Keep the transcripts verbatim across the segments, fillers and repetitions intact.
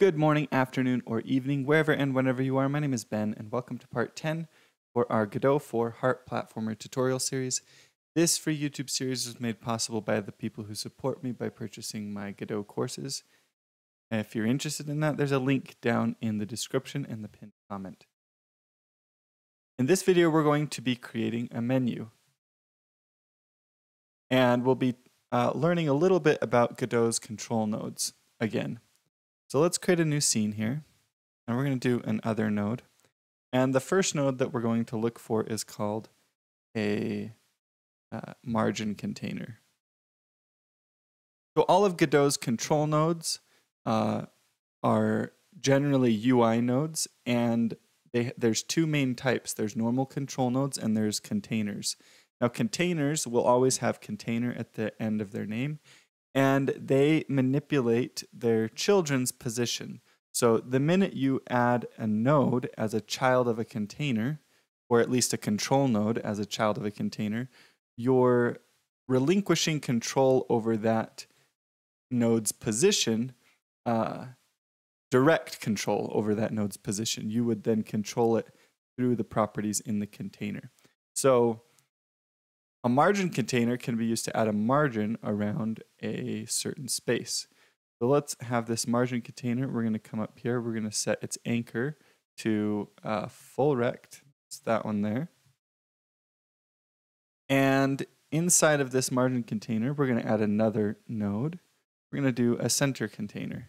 Good morning, afternoon, or evening, wherever and whenever you are. My name is Ben, and welcome to part ten for our Godot for Heart Platformer tutorial series. This free YouTube series is made possible by the people who support me by purchasing my Godot courses. And if you're interested in that, there's a link down in the description and the pinned comment. In this video, we're going to be creating a menu. And we'll be uh, learning a little bit about Godot's control nodes again. So let's create a new scene here, and we're going to do an other node. And the first node that we're going to look for is called a uh, margin container. So all of Godot's control nodes uh, are generally U I nodes, and they, there's two main types. There's normal control nodes and there's containers. Now containers will always have container at the end of their name, and they manipulate their children's position. So the minute you add a node as a child of a container, or at least a control node as a child of a container, you're relinquishing control over that node's position, uh, direct control over that node's position. You would then control it through the properties in the container. So a margin container can be used to add a margin around a certain space. So let's have this margin container. We're going to come up here. We're going to set its anchor to uh, full rect. It's that one there. And inside of this margin container, we're going to add another node. We're going to do a center container.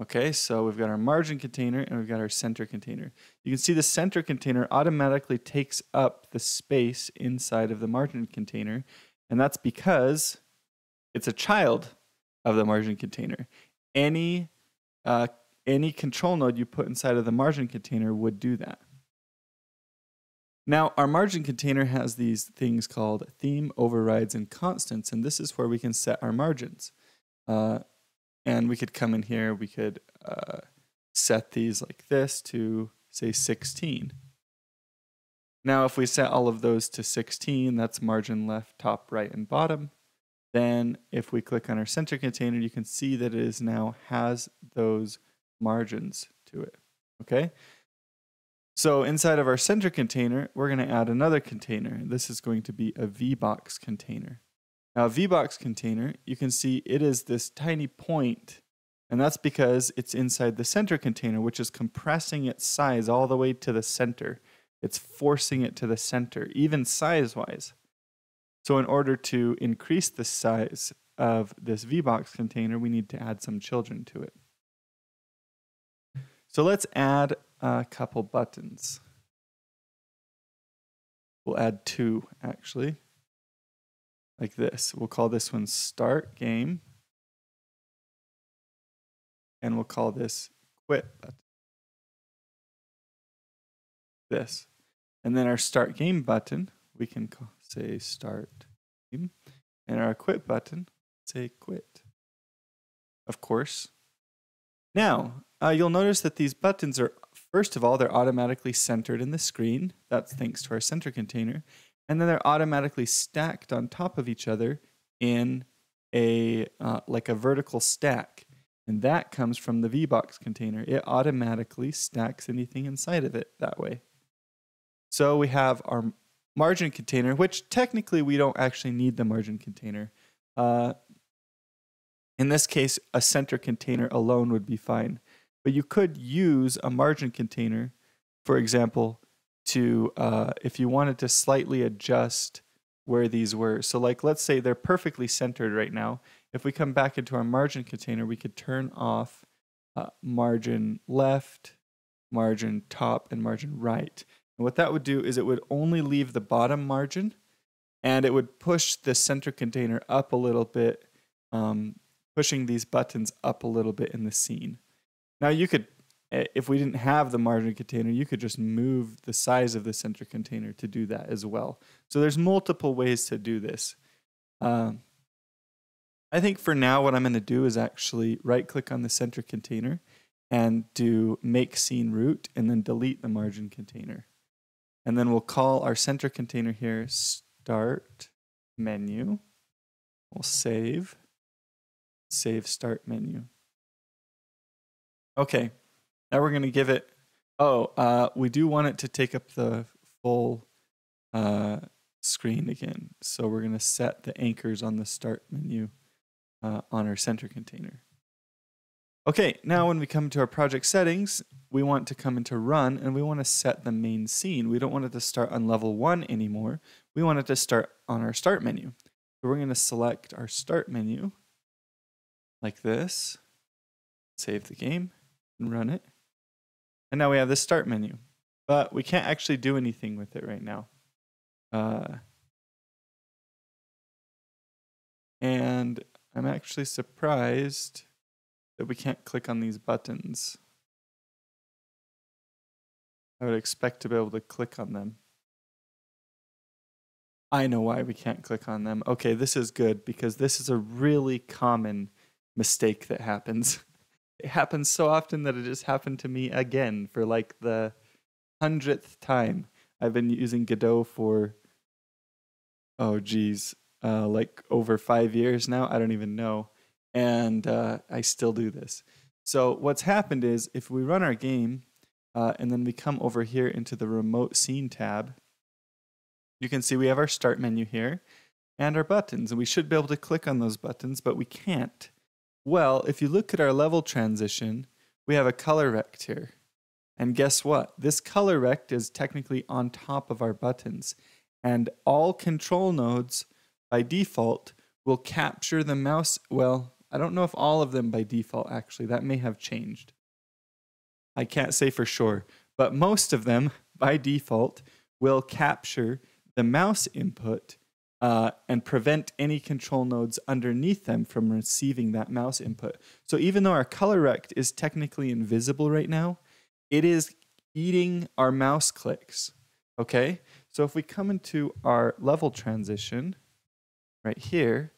Okay, so we've got our margin container and we've got our center container. You can see the center container automatically takes up the space inside of the margin container, and that's because it's a child of the margin container. Any, uh, any control node you put inside of the margin container would do that. Now, our margin container has these things called theme, overrides, and constants, and this is where we can set our margins. Uh, And we could come in here, we could uh, set these like this to, say, sixteen. Now, if we set all of those to sixteen, that's margin left, top, right, and bottom. Then if we click on our center container, you can see that it is now has those margins to it, okay? So inside of our center container, we're going to add another container. This is going to be a VBox container. Now, VBox container, you can see it is this tiny point, and that's because it's inside the center container, which is compressing its size all the way to the center. It's forcing it to the center, even size-wise. So in order to increase the size of this VBox container, we need to add some children to it. So let's add a couple buttons. We'll add two, actually. Like this. We'll call this one Start Game, and we'll call this Quit button. This. And then our Start Game button, we can call, say Start Game, and our Quit button, say Quit, of course. Now, uh, you'll notice that these buttons are, first of all, they're automatically centered in the screen. That's thanks to our center container. And then they're automatically stacked on top of each other in a uh, like a vertical stack. And that comes from the VBox container. It automatically stacks anything inside of it that way. So we have our margin container, which technically we don't actually need the margin container. Uh, in this case, a center container alone would be fine. But you could use a margin container, for example, to uh, if you wanted to slightly adjust where these were. So like, let's say they're perfectly centered right now. If we come back into our margin container, we could turn off uh, margin left, margin top, and margin right. And what that would do is it would only leave the bottom margin, and it would push the center container up a little bit, um, pushing these buttons up a little bit in the scene. Now you could, if we didn't have the margin container, you could just move the size of the center container to do that as well. So there's multiple ways to do this. Um, I think for now what I'm going to do is actually right-click on the center container and do make scene root and then delete the margin container. And then we'll call our center container here start menu. We'll save. Save start menu. Okay, now we're going to give it, oh, uh, we do want it to take up the full uh, screen again. So we're going to set the anchors on the start menu uh, on our center container. Okay, now when we come to our project settings, we want to come into run and we want to set the main scene. We don't want it to start on level one anymore. We want it to start on our start menu. So we're going to select our start menu like this, save the game and run it. And now we have this start menu, but we can't actually do anything with it right now. Uh, and I'm actually surprised that we can't click on these buttons. I would expect to be able to click on them. I know why we can't click on them. Okay, this is good because this is a really common mistake that happens. It happens so often that it just happened to me again for like the hundredth time. I've been using Godot for, oh geez, uh, like over five years now. I don't even know. And uh, I still do this. So what's happened is if we run our game uh, and then we come over here into the remote scene tab, you can see we have our start menu here and our buttons, and we should be able to click on those buttons, but we can't. Well, if you look at our level transition, we have a color rect here. And guess what? This color rect is technically on top of our buttons. And all control nodes by default will capture the mouse. Well, I don't know if all of them by default, actually. That may have changed. I can't say for sure. But most of them by default will capture the mouse input Uh, and prevent any control nodes underneath them from receiving that mouse input. So even though our color rect is technically invisible right now, it is eating our mouse clicks, okay? So if we come into our level transition right here,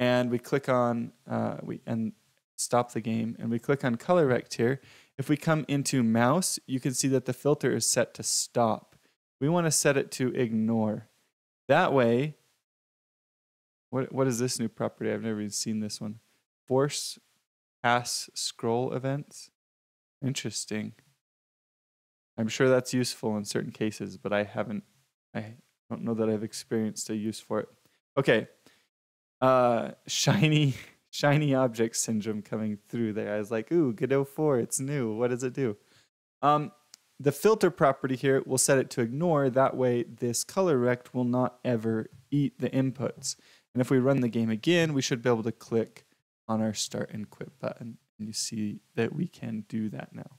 and we click on, uh, we and stop the game, and we click on color rect here, if we come into mouse, you can see that the filter is set to stop. We wanna set it to ignore. That way, What, what is this new property? I've never even seen this one. Force pass scroll events. Interesting. I'm sure that's useful in certain cases, but I haven't, I don't know that I've experienced a use for it. Okay. Uh, shiny, shiny object syndrome coming through there. I was like, ooh, Godot four, it's new. What does it do? Um, the filter property here, we'll set it to ignore. That way, this color rect will not ever eat the inputs. And if we run the game again, we should be able to click on our start and quit button. And you see that we can do that now.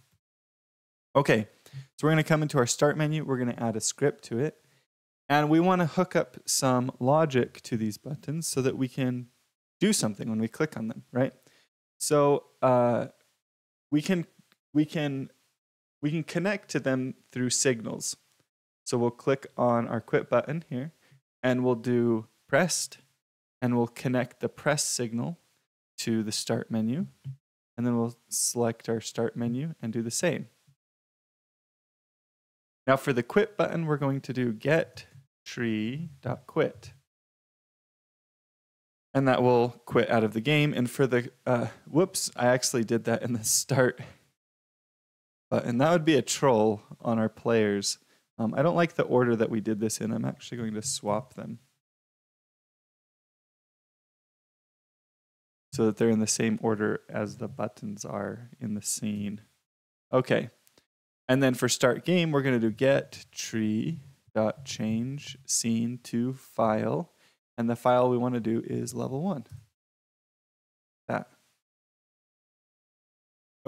Okay, so we're gonna come into our start menu. We're gonna add a script to it. And we wanna hook up some logic to these buttons so that we can do something when we click on them, right? So uh, we can, we can, we can connect to them through signals. So we'll click on our quit button here and we'll do pressed. And we'll connect the press signal to the start menu. And then we'll select our start menu and do the same. Now for the quit button, we're going to do get tree.quit. And that will quit out of the game. And for the, uh, whoops, I actually did that in the start button. That would be a troll on our players. Um, I don't like the order that we did this in. I'm actually going to swap them so that they're in the same order as the buttons are in the scene. Okay, and then for start game, we're gonna do get tree.change scene to file, and the file we wanna do is level one, that.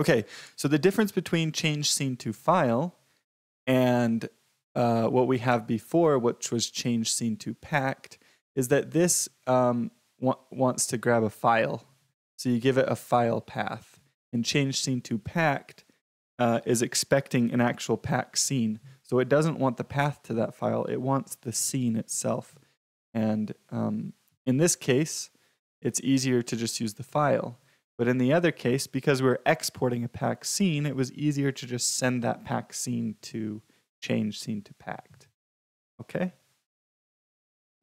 Okay, so the difference between change scene to file and uh, what we have before, which was change scene to packed, is that this um, wa- wants to grab a file. So you give it a file path, and change scene to packed uh, is expecting an actual pack scene. So it doesn't want the path to that file, it wants the scene itself. And um, in this case, it's easier to just use the file. But in the other case, because we're exporting a pack scene, it was easier to just send that pack scene to change scene to packed, okay?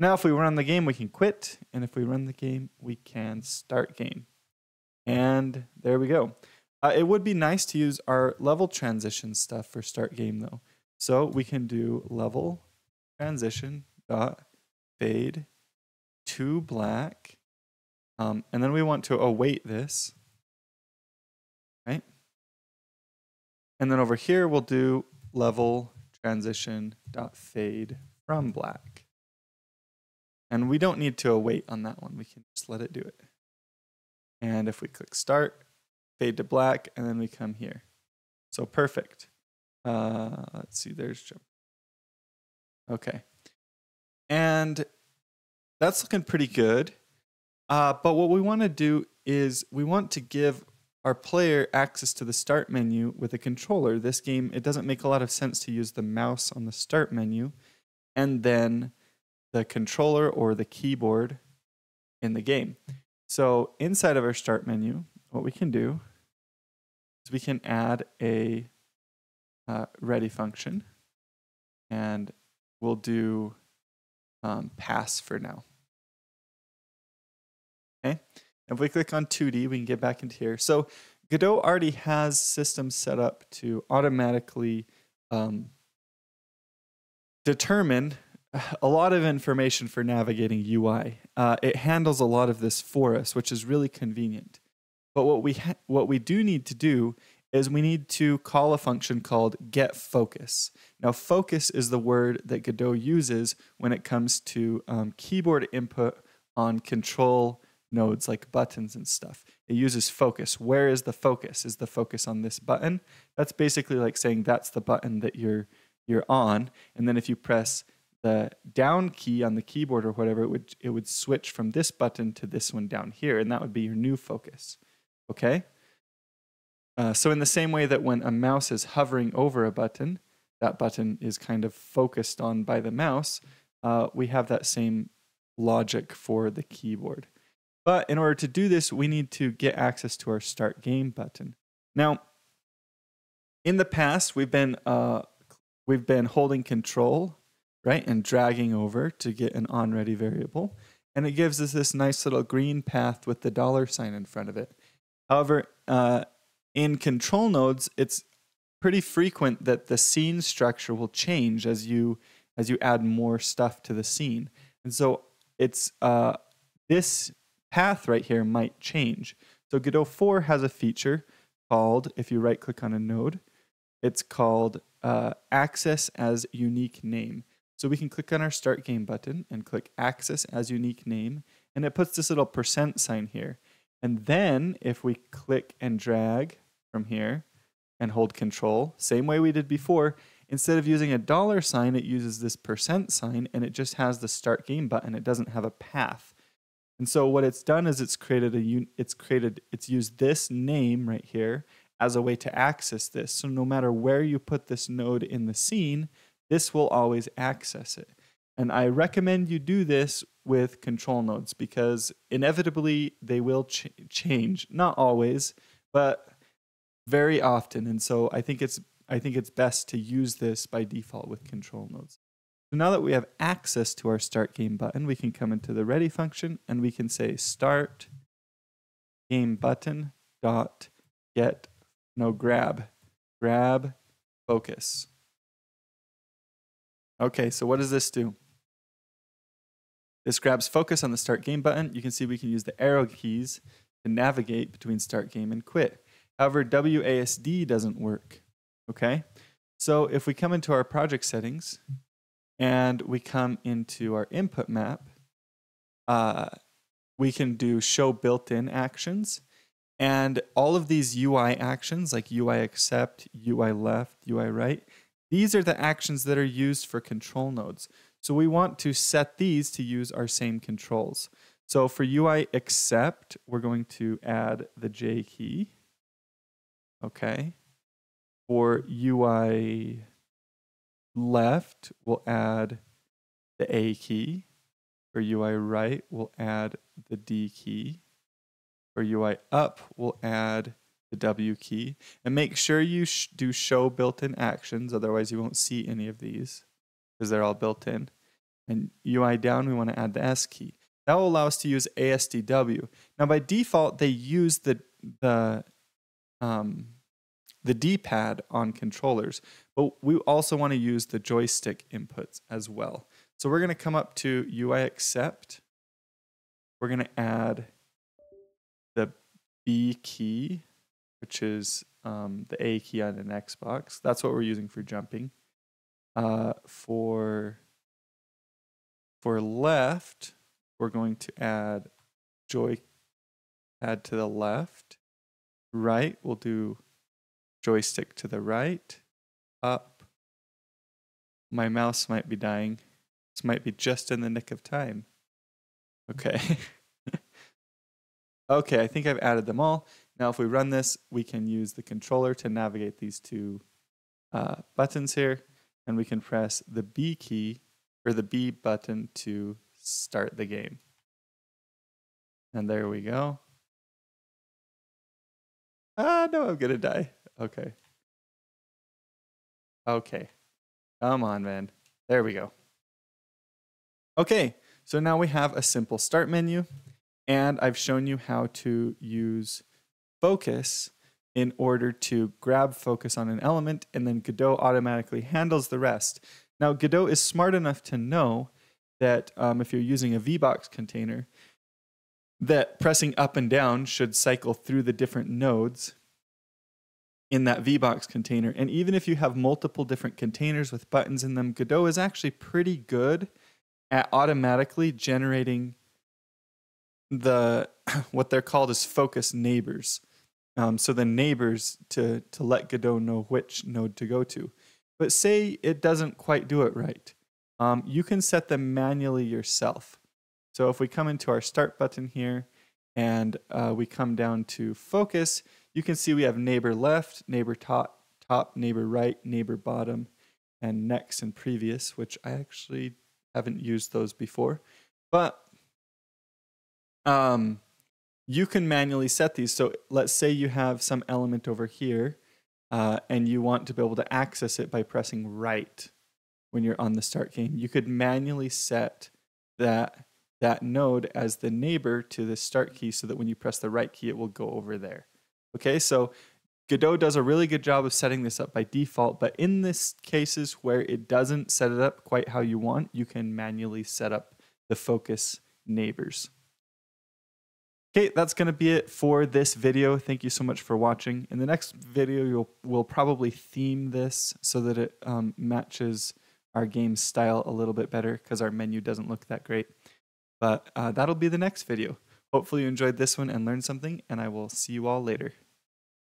Now if we run the game, we can quit, and if we run the game, we can start game. And there we go. Uh, it would be nice to use our level transition stuff for start game though. So we can do level transition dot fade to black. Um, and then we want to await this, right? And then over here, we'll do level transition dot fade from black. And we don't need to await on that one. We can just let it do it. And if we click start, fade to black, and then we come here. So perfect. Uh, let's see, there's jump. Okay. And that's looking pretty good. Uh, but what we want to do is we want to give our player access to the start menu with a controller. This game, it doesn't make a lot of sense to use the mouse on the start menu and then the controller or the keyboard in the game. So inside of our start menu, what we can do is we can add a uh, ready function, and we'll do um, pass for now. Okay. If we click on two D, we can get back into here. So Godot already has systems set up to automatically um, determine a lot of information for navigating U I. Uh, it handles a lot of this for us, which is really convenient. But what we, ha what we do need to do is we need to call a function called getFocus. Now, focus is the word that Godot uses when it comes to um, keyboard input on control nodes like buttons and stuff. It uses focus. Where is the focus? Is the focus on this button? That's basically like saying that's the button that you're, you're on. And then if you press the down key on the keyboard or whatever, it would, it would switch from this button to this one down here, and that would be your new focus. Okay? Uh, so in the same way that when a mouse is hovering over a button, that button is kind of focused on by the mouse, uh, we have that same logic for the keyboard. But in order to do this, we need to get access to our Start Game button. Now, in the past, we've been, uh, we've been holding control, right, and dragging over to get an onReady variable. And it gives us this nice little green path with the dollar sign in front of it. However, uh, in control nodes, it's pretty frequent that the scene structure will change as you, as you add more stuff to the scene. And so it's uh, this path right here might change. So Godot four has a feature called, if you right click on a node, it's called uh, access as unique name. So we can click on our start game button and click access as unique name, and it puts this little percent sign here. And then if we click and drag from here and hold control, same way we did before, instead of using a dollar sign, it uses this percent sign, and it just has the start game button. It doesn't have a path. And so what it's done is it's created a it's created it's used this name right here as a way to access this. So no matter where you put this node in the scene, this will always access it. And I recommend you do this with control nodes because inevitably they will ch change, not always, but very often. And so I think it's I think it's best to use this by default with control nodes. So now that we have access to our start game button, we can come into the ready function and we can say start game button dot get no grab grab focus. Okay, so what does this do? This grabs focus on the start game button. You can see we can use the arrow keys to navigate between start game and quit. However, W A S D doesn't work. Okay, so if we come into our project settings, and we come into our input map, uh, we can do show built-in actions. And all of these U I actions, like U I accept, U I left, U I right, these are the actions that are used for control nodes. So we want to set these to use our same controls. So for U I accept, we're going to add the J key. Okay. For U I left, we'll add the A key. For U I right, we'll add the D key. For U I up, we'll add the W key. And make sure you sh do show built-in actions, otherwise you won't see any of these because they're all built in. And U I down, we want to add the S key. That will allow us to use A S D W. Now by default, they use the, the um, the D-pad on controllers, but we also want to use the joystick inputs as well. So we're going to come up to U I accept. We're going to add the B key, which is um, the A key on an Xbox. That's what we're using for jumping. Uh, for, for left, we're going to add joy pad to the left. Right, we'll do joystick to the right. Up. My mouse might be dying. This might be just in the nick of time. Okay. Okay, I think I've added them all. Now if we run this, we can use the controller to navigate these two uh, buttons here, and we can press the B key or the B button to start the game. And there we go. Ah, no, I'm gonna die. Okay. Okay. Come on, man. There we go. Okay, so now we have a simple start menu, and I've shown you how to use focus in order to grab focus on an element, and then Godot automatically handles the rest. Now, Godot is smart enough to know that um, if you're using a VBox container, that pressing up and down should cycle through the different nodes in that VBox container. And even if you have multiple different containers with buttons in them, Godot is actually pretty good at automatically generating the what they're called as focus neighbors. Um, so the neighbors to, to let Godot know which node to go to. But say it doesn't quite do it right. Um, you can set them manually yourself. So if we come into our start button here and uh, we come down to focus, you can see we have neighbor left, neighbor top, top, neighbor right, neighbor bottom, and next and previous, which I actually haven't used those before, but um, you can manually set these. So let's say you have some element over here uh, and you want to be able to access it by pressing right when you're on the start game. You could manually set that, that node as the neighbor to the start key so that when you press the right key, it will go over there. Okay, so Godot does a really good job of setting this up by default, but in this cases where it doesn't set it up quite how you want, you can manually set up the focus neighbors. Okay, that's going to be it for this video. Thank you so much for watching. In the next video, you'll, we'll probably theme this so that it um, matches our game style a little bit better because our menu doesn't look that great. But uh, that'll be the next video. Hopefully you enjoyed this one and learned something, and I will see you all later.